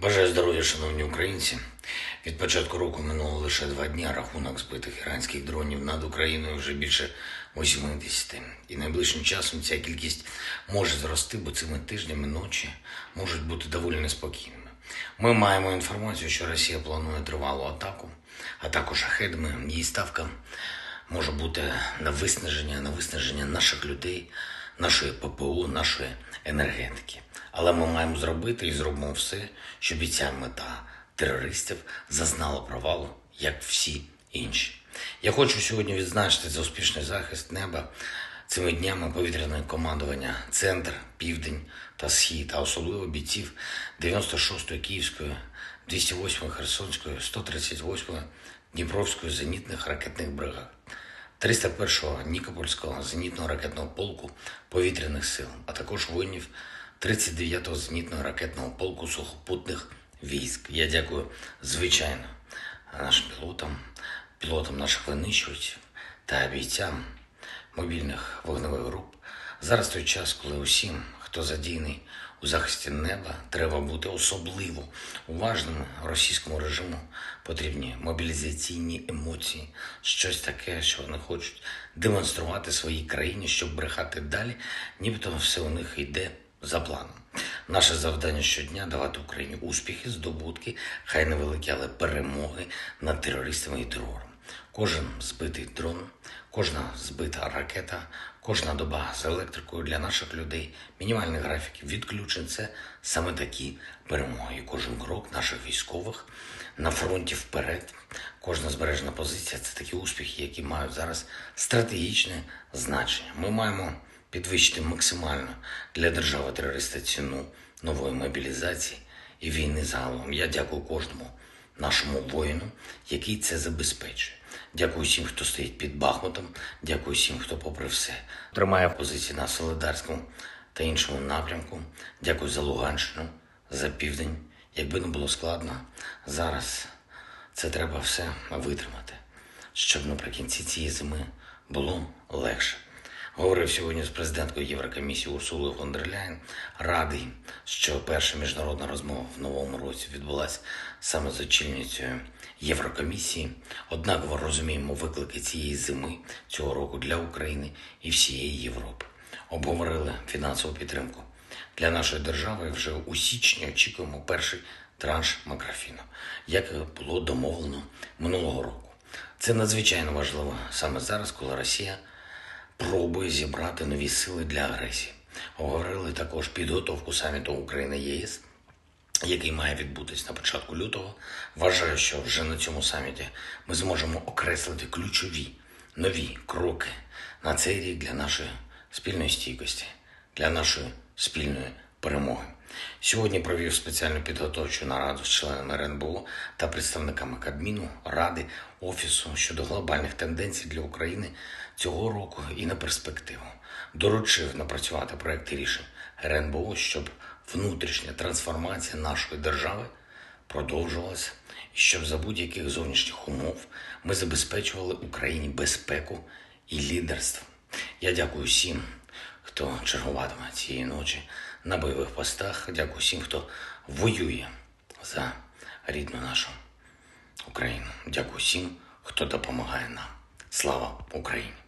Бажаю здоров'я, шановні українці. Від початку року минуло лише 2 дні, а рахунок збитих іранських дронів над Україною вже більше 80. І найближчим часом ця кількість може зрости, бо цими тижнями ночі можуть бути доволі неспокійними. Ми маємо інформацію, що Росія планує тривалу атаку, шахедами. Її ставка може бути на виснаження наших людей, нашої ППО, нашої енергетики. Але ми маємо зробити і зробимо все, щоб і ця мета терористів зазнала провалу, як всі інші. Я хочу сьогодні відзначити за успішний захист неба цими днями повітряне командування «Центр», «Південь» та «Схід», а особливо бійців 96-ї Київської, 208-ї Херсонської, 138-ї Дніпровської зенітних ракетних бригад, 301-го Никопольського зенітного ракетного полку повітряних сил, а також воїнів 39-го зенітного ракетного полку сухопутних військ. Я дякую, звичайно, нашим пілотам наших винищувачів та бійцям мобільних вогневих груп. Зараз той час, коли усім, хто задійний у захисті неба, треба бути особливо уважними. Російському режиму потрібні мобілізаційні емоції, щось таке, що вони хочуть демонструвати своїй країні, щоб брехати далі, нібито все у них йде за планом. Наше завдання щодня – давати Україні успіхи, здобутки, хай невеликі, але перемоги над терористами і терором. Кожен збитий дрон, кожна збита ракета, кожна доба з електрикою для наших людей, мінімальний графік відключень – це саме такі перемоги. І кожен крок наших військових на фронті вперед, кожна збережена позиція – це такі успіхи, які мають зараз стратегічне значення. Ми маємо підвищити максимально для держави-терориста ціну нової мобілізації і війни загалом. Я дякую кожному нашому воїну, який це забезпечує. Дякую всім, хто стоїть під Бахмутом, дякую всім, хто попри все тримає позиції на Солидарському та іншому напрямку. Дякую за Луганщину, за Південь. Якби не було складно, зараз це треба все витримати, щоб наприкінці цієї зими було легше. Говорив сьогодні з президенткою Єврокомісії Урсулою фон дер Ляйен. Радий, що перша міжнародна розмова в новому році відбулася саме з очільницею Єврокомісії. Однаково розуміємо виклики цієї зими, цього року для України і всієї Європи. Обговорили фінансову підтримку для нашої держави. Вже у січні очікуємо перший транш Макрофіну, як і було домовлено минулого року. Це надзвичайно важливо саме зараз, коли Росія пробує зібрати нові сили для агресії. Говорили також підготовку саміту України-ЄС, який має відбутись на початку лютого. Вважаю, що вже на цьому саміті ми зможемо окреслити ключові нові кроки на цей рік для нашої спільної стійкості, для нашої спільної перемоги. Сьогодні провів спеціальну підготовчу нараду з членами РНБО та представниками Кабміну, Ради, Офісу щодо глобальних тенденцій для України цього року і на перспективу. Доручив напрацювати проекти рішень РНБО, щоб внутрішня трансформація нашої держави продовжувалася і щоб за будь-яких зовнішніх умов ми забезпечували Україні безпеку і лідерство. Я дякую всім, хто чергуватиме цієї ночі на бойових постах. Дякую всім, хто воює за рідну нашу Україну. Дякую всім, хто допомагає нам. Слава Україні!